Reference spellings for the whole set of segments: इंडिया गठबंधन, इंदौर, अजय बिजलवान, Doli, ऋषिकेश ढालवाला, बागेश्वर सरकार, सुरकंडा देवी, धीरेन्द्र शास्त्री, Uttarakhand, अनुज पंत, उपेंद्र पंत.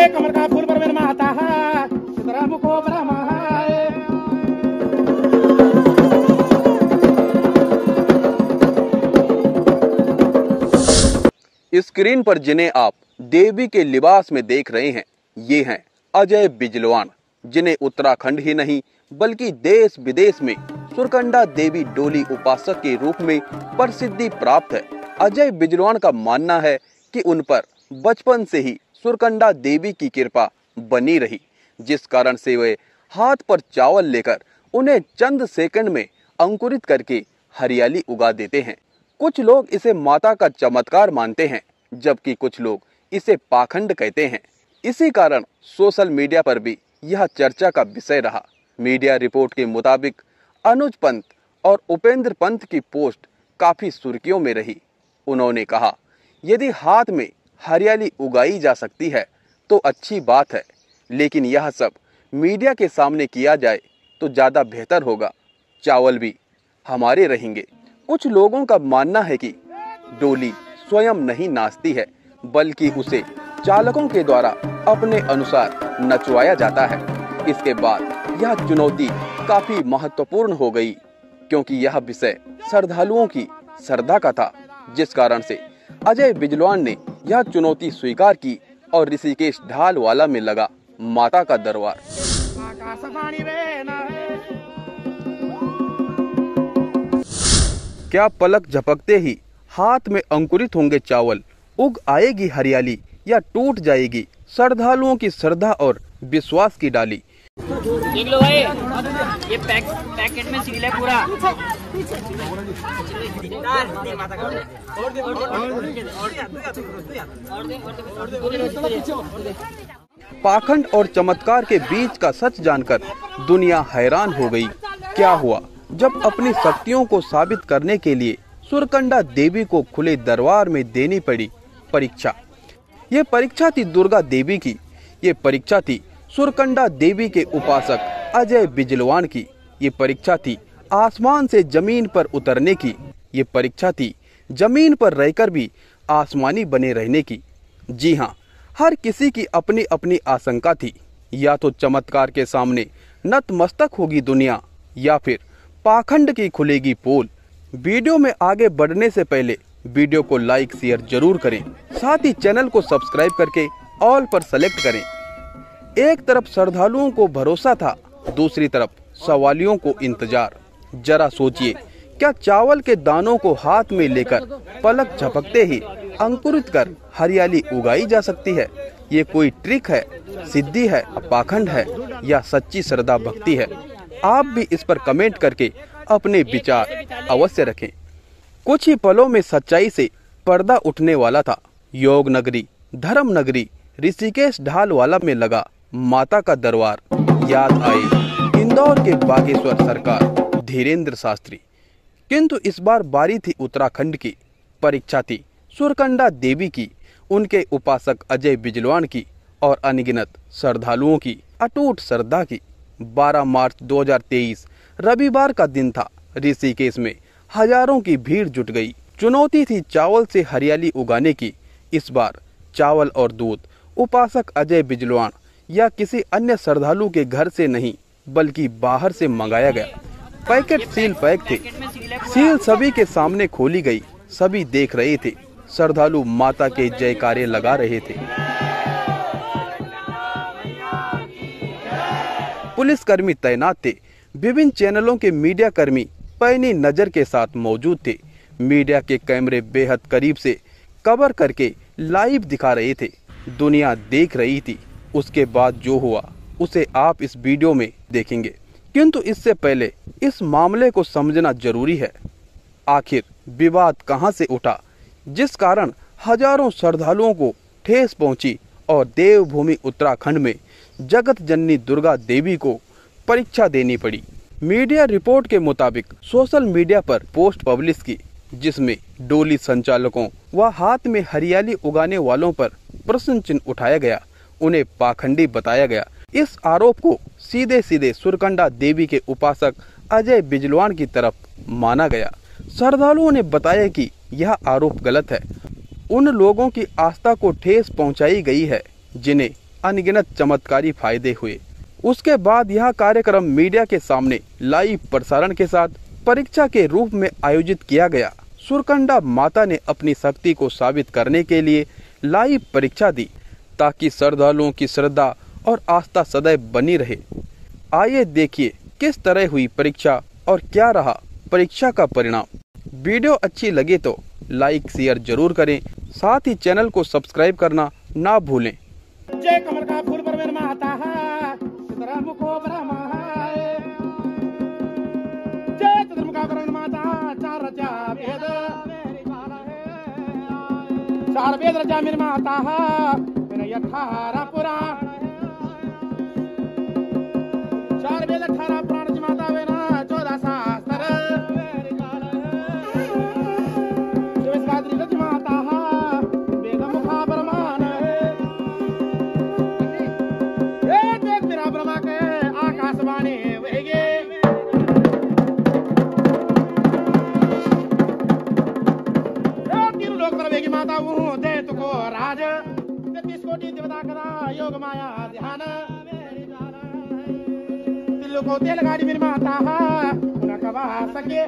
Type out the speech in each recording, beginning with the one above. मेरे कमर का फूल पर मेरे माता है राम को ब्रह्मा है। स्क्रीन पर जिन्हें आप देवी के लिबास में देख रहे हैं, ये हैं अजय बिजलवान, जिन्हें उत्तराखंड ही नहीं बल्कि देश विदेश में सुरकंडा देवी डोली उपासक के रूप में प्रसिद्धि प्राप्त है। अजय बिजलवान का मानना है कि उन पर बचपन से ही सुरकंडा देवी की कृपा बनी रही, जिस कारण से वे हाथ पर चावल लेकर उन्हें चंद सेकंड में अंकुरित करके हरियाली उगा देते हैं। कुछ लोग इसे माता का चमत्कार मानते हैं, जबकि कुछ लोग इसे पाखंड कहते हैं। इसी कारण सोशल मीडिया पर भी यह चर्चा का विषय रहा। मीडिया रिपोर्ट के मुताबिक अनुज पंत और उपेंद्र पंत की पोस्ट काफी सुर्खियों में रही। उन्होंने कहा, यदि हाथ में हरियाली उगाई जा सकती है तो अच्छी बात है, लेकिन यह सब मीडिया के सामने किया जाए तो ज़्यादा बेहतर होगा, चावल भी हमारे रहेंगे। कुछ लोगों का मानना है कि डोली स्वयं नहीं नाचती है, बल्कि उसे चालकों के द्वारा अपने अनुसार नचवाया जाता है। इसके बाद यह चुनौती काफी महत्वपूर्ण हो गई, क्योंकि यह विषय श्रद्धालुओं की श्रद्धा का था, जिस कारण से अजय बिजलवान ने यह चुनौती स्वीकार की और ऋषिकेश ढालवाला में लगा माता का दरबार। क्या पलक झपकते ही हाथ में अंकुरित होंगे चावल, उग आएगी हरियाली या टूट जाएगी श्रद्धालुओं की श्रद्धा और विश्वास की डाली। देख लो भाई, ये पैकेट में सील है पूरा। पाखंड और चमत्कार के बीच का सच जानकर दुनिया हैरान हो गई। क्या हुआ जब अपनी शक्तियों को साबित करने के लिए सुरकंडा देवी को खुले दरबार में देनी पड़ी परीक्षा। ये परीक्षा थी दुर्गा देवी की, ये परीक्षा थी सुरकंडा देवी के उपासक अजय बिजलवान की, ये परीक्षा थी आसमान से जमीन पर उतरने की, ये परीक्षा थी जमीन पर रहकर भी आसमानी बने रहने की। जी हाँ, हर किसी की अपनी अपनी आशंका थी। या तो चमत्कार के सामने नतमस्तक होगी दुनिया, या फिर पाखंड की खुलेगी पोल। वीडियो में आगे बढ़ने से पहले वीडियो को लाइक शेयर जरूर करें, साथ ही चैनल को सब्सक्राइब करके ऑल पर सेलेक्ट करें। एक तरफ श्रद्धालुओं को भरोसा था, दूसरी तरफ सवालियों को इंतजार। जरा सोचिए, क्या चावल के दानों को हाथ में लेकर पलक झपकते ही अंकुरित कर हरियाली उगाई जा सकती है? ये कोई ट्रिक है, सिद्धि है, पाखंड है या सच्ची श्रद्धा भक्ति है? आप भी इस पर कमेंट करके अपने विचार अवश्य रखें। कुछ ही पलों में सच्चाई से पर्दा उठने वाला था। योग नगरी, धर्म नगरी ऋषिकेश ढालवाला में लगा माता का दरबार। याद आई इंदौर के बागेश्वर सरकार धीरेन्द्र शास्त्री, किंतु इस बार बारी थी उत्तराखंड की। परीक्षा थी सुरकंडा देवी की, उनके उपासक अजय बिजलवान की और अनगिनत श्रद्धालुओं की अटूट श्रद्धा की। 12 मार्च 2023 रविवार का दिन था। ऋषिकेश में हजारों की भीड़ जुट गई। चुनौती थी चावल से हरियाली उगाने की। इस बार चावल और दूध उपासक अजय बिजलवान या किसी अन्य श्रद्धालु के घर से नहीं, बल्कि बाहर से मंगाया गया। पैकेट सील पैक थे। सील सभी के सामने खोली गई, सभी देख रहे थे। श्रद्धालु माता के जयकारे लगा रहे थे। पुलिसकर्मी तैनात थे। विभिन्न चैनलों के मीडिया कर्मी पैनी नजर के साथ मौजूद थे। मीडिया के कैमरे बेहद करीब से कवर करके लाइव दिखा रहे थे। दुनिया देख रही थी। उसके बाद जो हुआ उसे आप इस वीडियो में देखेंगे, किंतु इससे पहले इस मामले को समझना जरूरी है। आखिर विवाद कहां से उठा, जिस कारण हजारों श्रद्धालुओं को ठेस पहुंची और देवभूमि उत्तराखंड में जगत जननी दुर्गा देवी को परीक्षा देनी पड़ी। मीडिया रिपोर्ट के मुताबिक सोशल मीडिया पर पोस्ट पब्लिश की, जिसमें डोली संचालकों व हाथ में हरियाली उगाने वालों पर प्रश्न चिन्ह उठाया गया, उन्हें पाखंडी बताया गया। इस आरोप को सीधे सीधे सुरकंडा देवी के उपासक अजय बिजलवान की तरफ माना गया। श्रद्धालुओं ने बताया कि यह आरोप गलत है। उन लोगों की आस्था को ठेस पहुंचाई गई है जिन्हें अनगिनत चमत्कारी फायदे हुए। उसके बाद यह कार्यक्रम मीडिया के सामने लाइव प्रसारण के साथ परीक्षा के रूप में आयोजित किया गया। सुरकंडा माता ने अपनी शक्ति को साबित करने के लिए लाइव परीक्षा दी ताकि श्रद्धालुओं की श्रद्धा और आस्था सदैव बनी रहे। आइए देखिए किस तरह हुई परीक्षा और क्या रहा परीक्षा का परिणाम। वीडियो अच्छी लगे तो लाइक शेयर जरूर करें, साथ ही चैनल को सब्सक्राइब करना ना भूलें। जय कमर का फूल पर मेरा माता है, चित्रम को ब्रह्मा है। जय चित्रम का ब्रह्मा माता, चार रचा वेद मेरी बाला है। चार वेद रचा मेरी माता है, मेरा यथारा पुराण है। चार वेद अठारह पुराण जी माता वे ना 14 शास्त्र योग माया ध्यान दिलों को तेल गाड़ी मेरी माता है, न कवा सके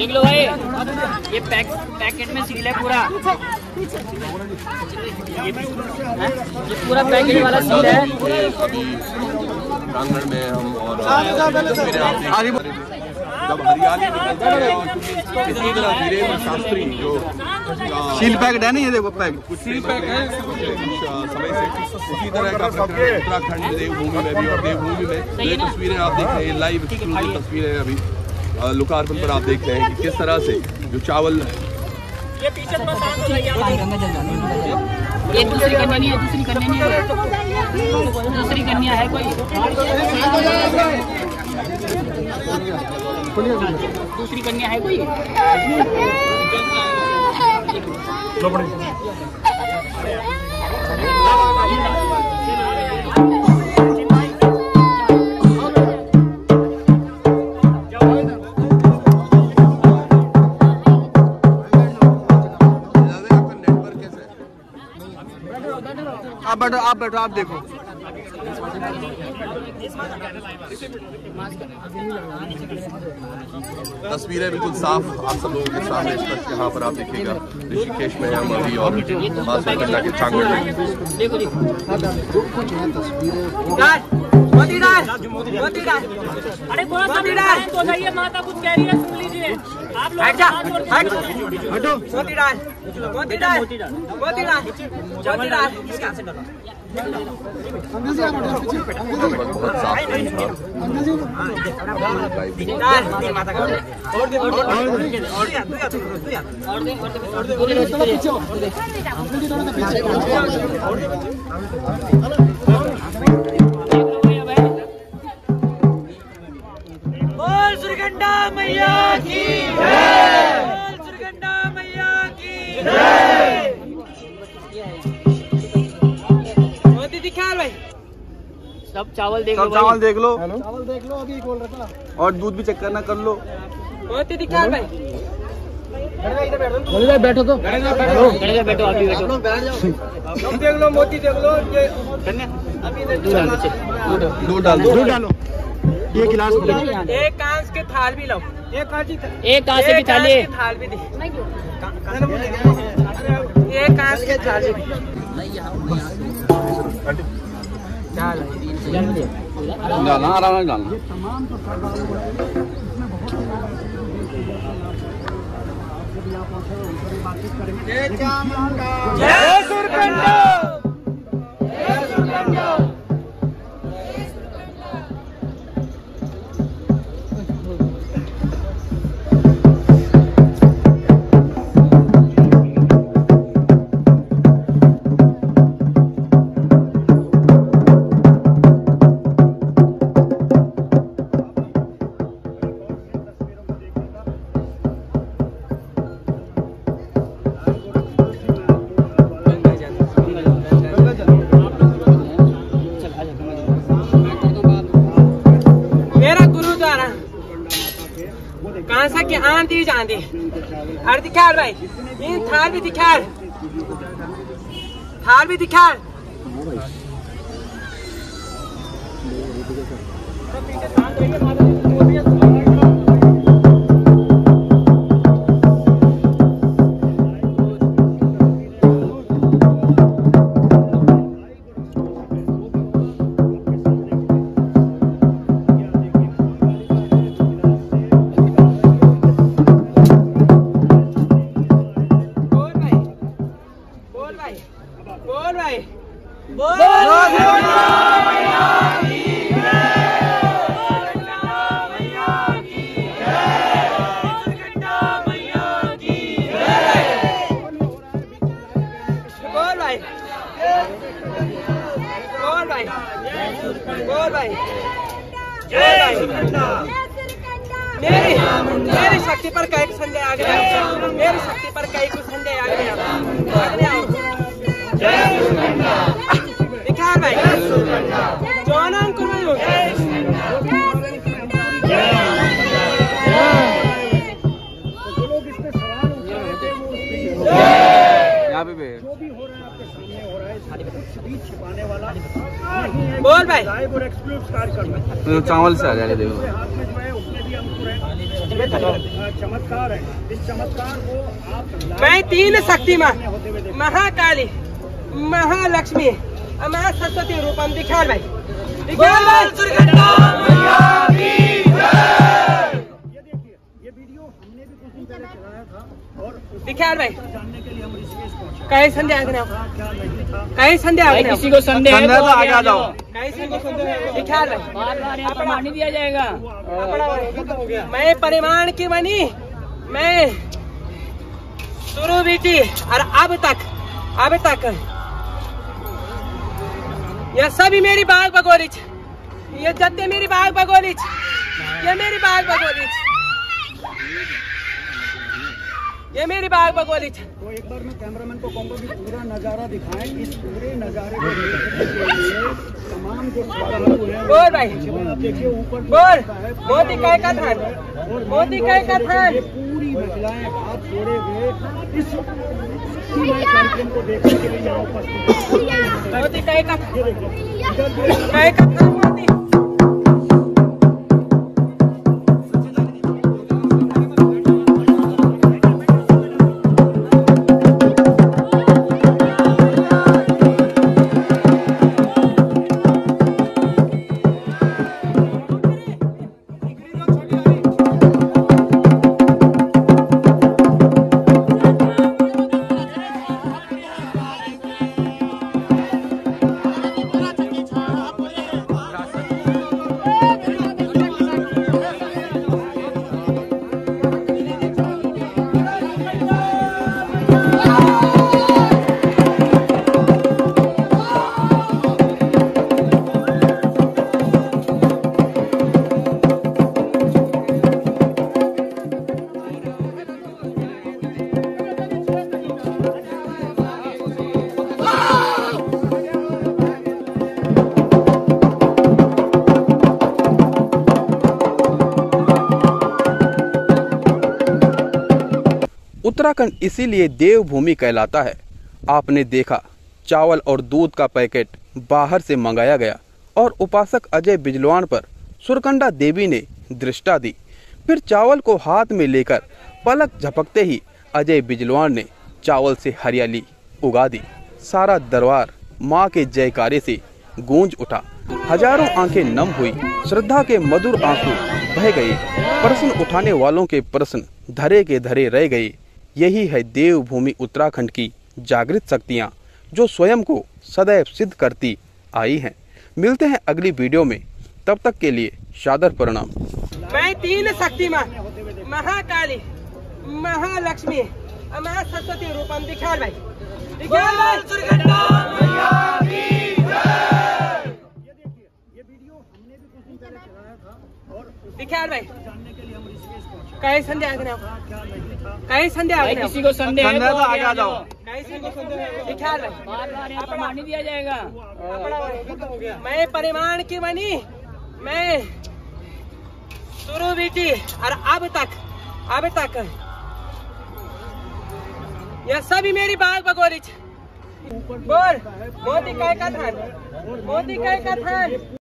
देख लो भाई, ये पैकेट में सील है पूरा, ये पूरा पैकेट वाला सील है। प्रांगण में हम और जब हरियाली निकलता है और इसी तरह धीरेन्द्र शास्त्री जो सील पैकेट है ना, ये देखो पैकेट सील पैक है समय से, उसी तरह का उत्तराखंड देवभूमि में भी और देवभूमि में ये तस्वीरें आप देख रहे हैं, लाइव तस्वीरें हैं। अभी लोकार्पण पर आप देख रहे हैं कि किस तरह से जो चावल ये पीछे एक दूसरी के बनी है, दूसरी करनी नहीं है, दूसरी करनी है कोई दूसरी करनी है कोई आप बैठो आप देखो। तस्वीरें बिल्कुल साफ आप सब लोगों के सामने स्पष्ट यहाँ पर आप देखिएगा। ऋषिकेश में हम अभी और सुरकंडा के चांगड़ में अरे बहुत तो जाइए, माता कुछ कह रही है सुन लीजिए आप लोग। हटो सुरकंडा मैया की जय, सुरकंडा मैया की जय। दीदी ख्याल भाई सब चावल देख लो, चावल देख लो अभी बोल रहा था, और दूध भी चेक करना कर लो। दीदी ख्याल भाई बैठो, तो बैठो अभी बैठो, देख लो मोती देख लो, दूध डालो, ये गिलास एक कांच के थाल भी लाओ, एक कांच की थाली भी दी, एक कांच के थाली डालना, आराम से डालना। जय सुरकंडा, जय सुरकंडा। आंधी जांदी अरे दिखार भाई, इन थाल भी दिखार, थाल भी दिखार। मेरी शक्ति पर कई कुछ संदेह आ गया, मेरी शक्ति पर कई कुछ संदेह आ गया। दिखा भाई जो नाम बोल भाई, चावल से आ जाने देखो। चमत्कार है, इस चमत्कार को आप, मैं तीन शक्ति माँ, महाकाली, महालक्ष्मी, महा सरस्वती रूपम दिखा भाई, दिखा भाई। कहीं संदेह आ गया, कहीं संदेह आ गया, किसी को संदेह है तो आगे आ जाओ, कहीं को संदेह दिखा भाई, अपना नहीं दिया जाएगा। मैं परिमाण की बनी, मैं शुरू बीती और अब तक यह सभी मेरी बाग बगोलिच, ये जत्ते मेरी बाग बगोलिच, ये मेरी बाग बगोलिच, ये मेरी बाग बगोलिच। तो एक बार मैं कैमरामैन को कहूंगा कि पूरा नजारा दिखाएं, इस पूरे नजारे को देखने के लिए तमाम जो श्रद्धालु हैं। बोल भाई, देखिए ऊपर बोल, मोदी काय का थान, मोदी काय का थान, पूरी महिलाएं हाथ जोड़े हुए इस कार्यक्रम को देखने के लिए यहाँ उपस्थित, मोदी काय का थान। उत्तराखंड इसीलिए देवभूमि कहलाता है। आपने देखा चावल और दूध का पैकेट बाहर से मंगाया गया और उपासक अजय बिजलवान पर सुरकंडा देवी ने दृष्टि दी। फिर चावल को हाथ में लेकर पलक झपकते ही अजय बिजलवान ने चावल से हरियाली उगा दी। सारा दरबार माँ के जयकारे से गूंज उठा। हजारों आंखें नम हुई, श्रद्धा के मधुर आंसू बह गए, प्रश्न उठाने वालों के प्रश्न धरे के धरे रह गए। यही है देवभूमि उत्तराखंड की जागृत शक्तियां जो स्वयं को सदैव सिद्ध करती आई हैं। मिलते हैं अगली वीडियो में, तब तक के लिए सादर प्रणाम। मैं तीन शक्ति माँ, महाकाली, महालक्ष्मी, माँ सरस्वती रूपम दिखाल भाई। भाई कहीं संदेह आगे किसी को संदेह है तो आगे आ जाओ। भाई दिया जाएगा। मैं परिमाण की बनी, मैं शुरू बीती और अब तक यह सभी मेरी बाग बगोरी बोल मोदी का थान।